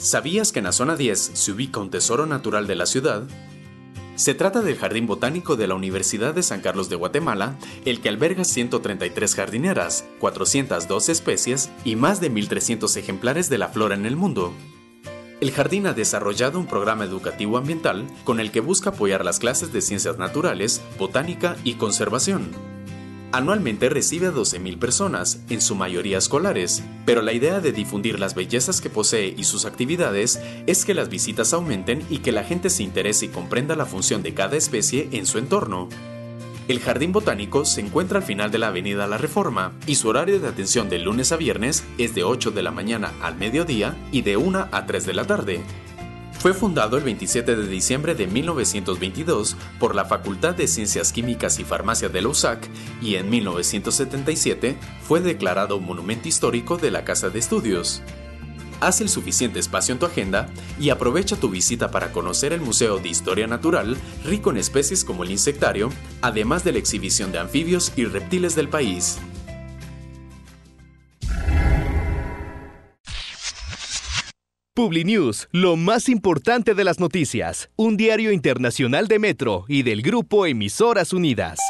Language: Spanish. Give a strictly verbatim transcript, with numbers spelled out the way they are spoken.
¿Sabías que en la zona diez se ubica un tesoro natural de la ciudad? Se trata del Jardín Botánico de la Universidad de San Carlos de Guatemala, el que alberga ciento treinta y tres jardineras, cuatrocientas doce especies y más de mil trescientos ejemplares de la flora en el mundo. El jardín ha desarrollado un programa educativo ambiental con el que busca apoyar las clases de ciencias naturales, botánica y conservación. Anualmente recibe a doce mil personas, en su mayoría escolares, pero la idea de difundir las bellezas que posee y sus actividades es que las visitas aumenten y que la gente se interese y comprenda la función de cada especie en su entorno. El Jardín Botánico se encuentra al final de la Avenida La Reforma y su horario de atención de lunes a viernes es de ocho de la mañana al mediodía y de una a tres de la tarde. Fue fundado el veintisiete de diciembre de mil novecientos veintidós por la Facultad de Ciencias Químicas y Farmacia de la U S A C y en mil novecientos setenta y siete fue declarado Monumento Histórico de la Casa de Estudios. Haz el suficiente espacio en tu agenda y aprovecha tu visita para conocer el Museo de Historia Natural, rico en especies como el insectario, además de la exhibición de anfibios y reptiles del país. PubliNews, lo más importante de las noticias, un diario internacional de Metro y del Grupo Emisoras Unidas.